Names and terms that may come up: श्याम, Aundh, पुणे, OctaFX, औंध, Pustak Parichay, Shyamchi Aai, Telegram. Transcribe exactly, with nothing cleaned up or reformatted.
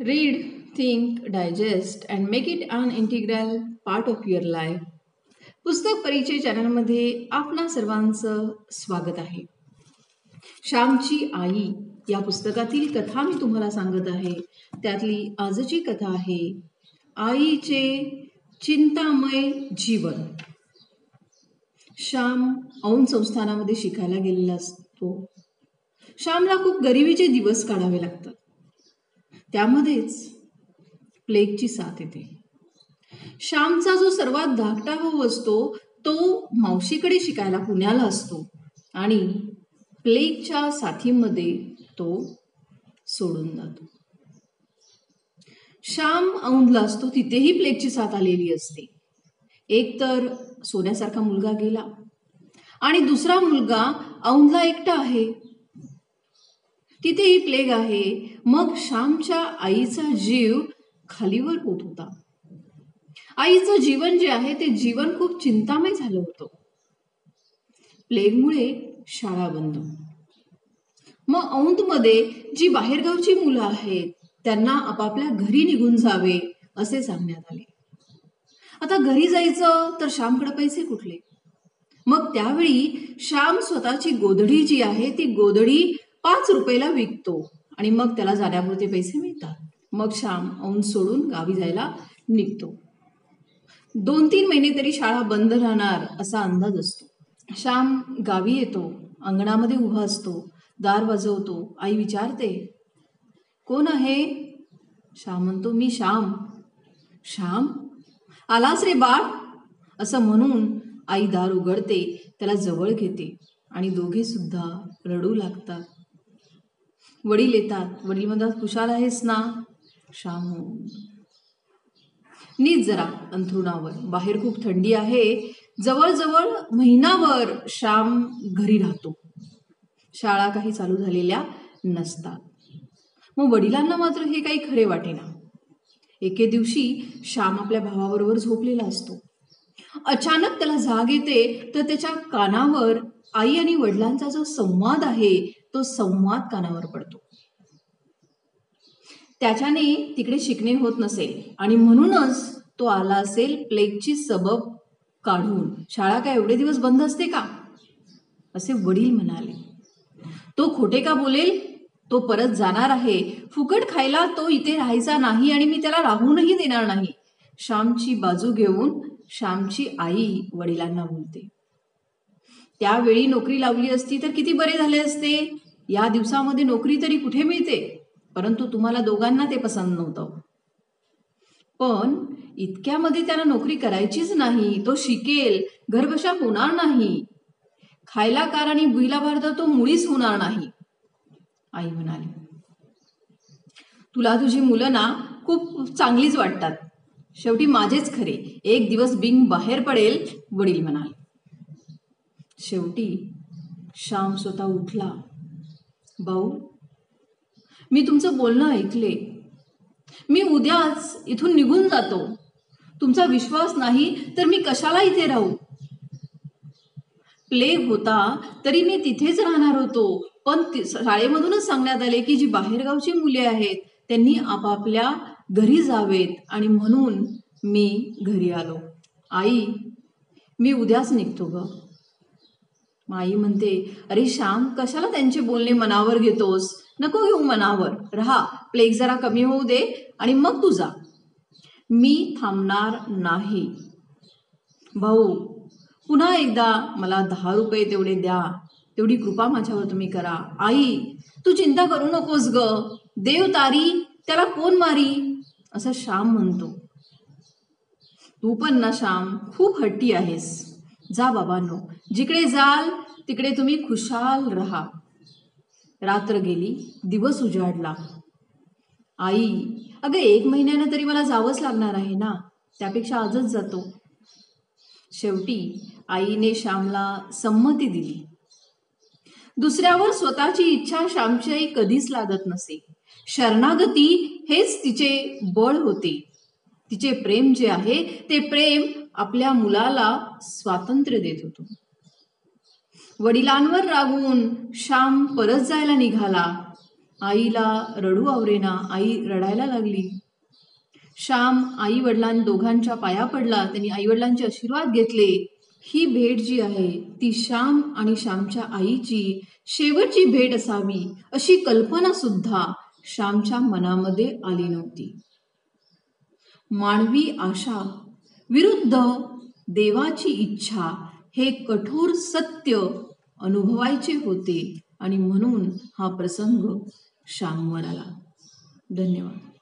Read, think, digest and make it an integral part of your life. पुस्तक परिचय चॅनलमध्ये आपणा सर्वांचं स्वागत आहे. श्यामची आई या पुस्तकातील कथा मी तुम्हाला सांगत आहे. त्यातली आजची कथा आहे आईचे चिंतामय जीवन. श्याम औंध संस्थानामध्ये शिकायला गेलेला असतो. श्यामला खूप गरिबीचे दिवस काढावे लागतात. त्यामध्येच प्लेगची साथ येते. श्यामचा जो सर्वात धाकटा भाऊ असतो तो मावशीकडे शिकायला पुण्याला असतो आणि प्लेगच्या साथीमध्ये तो सोडून जातो. श्याम औंधला असतो, तिथेही प्लेगची साथ आलेली असते. एक तर सोन्यासारखा मुलगा गेला आणि दुसरा मुलगा औंधला एकटा आहे, तिथेही प्लेग आहे. मग श्यामच्या आईचा जीव खालीवर होत होता. आईचं जीवन जे आहे ते जीवन खूप चिंतामय झालं होतं. प्लेगमुळे शाळा बंद. मग औंधमध्ये जी बाहेरगावची मुलं आहेत त्यांना आपापल्या घरी निघून जावे असे सांगण्यात आले. आता घरी जायचं तर श्यामकडे पैसे कुठले. मग त्यावेळी श्याम स्वतःची गोधडी जी आहे ती गोधडी पाच रुपयाला विकतो आणि मग त्याला जाण्यापुरते पैसे मिळतात. मग श्याम औंध सोडून गावी जायला निघतो. दोन तीन महिने तरी शाळा बंद राहणार असा अंदाज असतो. श्याम गावी येतो, अंगणामध्ये उभा असतो, दार वाजवतो. आई विचारते कोण आहे. श्याम म्हणतो मी श्याम. श्याम आलास रे बाळ असं म्हणून आई दार उघडते, त्याला जवळ घेते आणि दोघे सुद्धा रडू लागतात. वडील येतात. वडील म्हणतात खुशाल आहेस ना. श्याम नीट जरा अंथरुणावर, बाहेर खूप थंडी आहे. जवळजवळ महिनाभर श्याम घरी राहतो. शाळा काही चालू झालेल्या नसतात. मग वडिलांना मात्र हे काही खरे वाटेना. एके दिवशी श्याम आपल्या भावाबरोबर झोपलेला असतो. अचानक त्याला जाग येते तर त्याच्या कानावर आई आणि वडिलांचा जो संवाद आहे तो संवाद कानावर पडतो. त्याच्याने तिकडे शिकणे होत नसेल आणि म्हणूनच तो आला असेल प्लेगची सबब काढून. शाळा काय एवढे दिवस बंद असते का असे वडील म्हणाले. तो खोटे का बोलेल, तो परत जाणार आहे. फुकट खायला तो इथे राहायचा नाही आणि मी त्याला राहूनही देणार नाही. श्यामची बाजू घेऊन श्यामची आई वडिलांना बोलते. त्यावेळी नोकरी लावली असती तर किती बरे झाले असते. या दिवसामध्ये नोकरी तरी कुठे मिळते, परंतु तुम्हाला दोघांना ते पसंत नव्हतं. पण इतक्यामध्ये त्याला नोकरी करायचीच नाही. तो शिकेल, घरबशा होणार नाही, खायला कार आणि बुईला भार तर तो मुळीच होणार नाही. आई म्हणाली तुला तुझी मुलं ना खूप चांगलीच वाटतात, शेवटी माझेच खरे, एक दिवस बिंग बाहेर पडेल वडील म्हणाले. शेवटी श्याम स्वतः उठला. भाऊ मी तुमचं बोलणं ऐकले, मी उद्याच इथून निघून जातो. तुमचा विश्वास नाही तर मी कशाला इथे राहू. प्लेग होता तरी मी तिथेच राहणार होतो, पण शाळेमधूनच सांगण्यात आले की जी बाहेरगावची मुले आहेत त्यांनी आपापल्या घरी जावेत आणि म्हणून मी घरी आलो. आई मी उद्याच निघतो ग. आई म्हणते अरे श्याम कशाला त्यांचे बोलणे मनावर घेतोस, नको घेऊ मनावर, राहा, प्लेग जरा कमी होऊ दे आणि मग तू जा. मी थांबणार नाही. भाऊ पुन्हा एकदा मला दहा रुपये तेवढे द्या, तेवढी कृपा माझ्यावर तुम्ही करा. आई तू चिंता करू नकोस ग, देव तारी त्याला कोण मारी असं श्याम म्हणतो. तू पण ना श्याम खूप हट्टी आहेस. जा बाबांनो, जिकडे जाल तिकडे तुम्ही खुशाल राहा. रात्र गेली, दिवस उजाडला. आई अगं एक महिन्यानं तरी मला जावंच लागणार आहे ना, त्यापेक्षा आजच जातो. शेवटी आईने श्यामला संमती दिली. दुसऱ्यावर स्वतःची इच्छा श्यामची आई कधीच लादत नसे. शरणागती हेच तिचे बळ होते. तिचे प्रेम जे आहे ते प्रेम आपल्या मुलाला स्वातंत्र्य देत होतो. वडिलांवर रागून श्याम परत जायला निघाला. आईला रडू आवरेना, आई रडायला लागली. श्याम आई वडिलां दोघांच्या पाया पडला, त्यांनी आई वडिलांचे आशीर्वाद घेतले. ही भेट जी आहे ती श्याम आणि श्यामच्या आईची शेवटची भेट असावी अशी कल्पना सुद्धा श्यामच्या मनामध्ये आली नव्हती. मानवी आशा विरुद्ध देवाची इच्छा हे कठोर सत्य अनुभवायचे होते आणि म्हणून हा प्रसंग श्यामवर आला. धन्यवाद.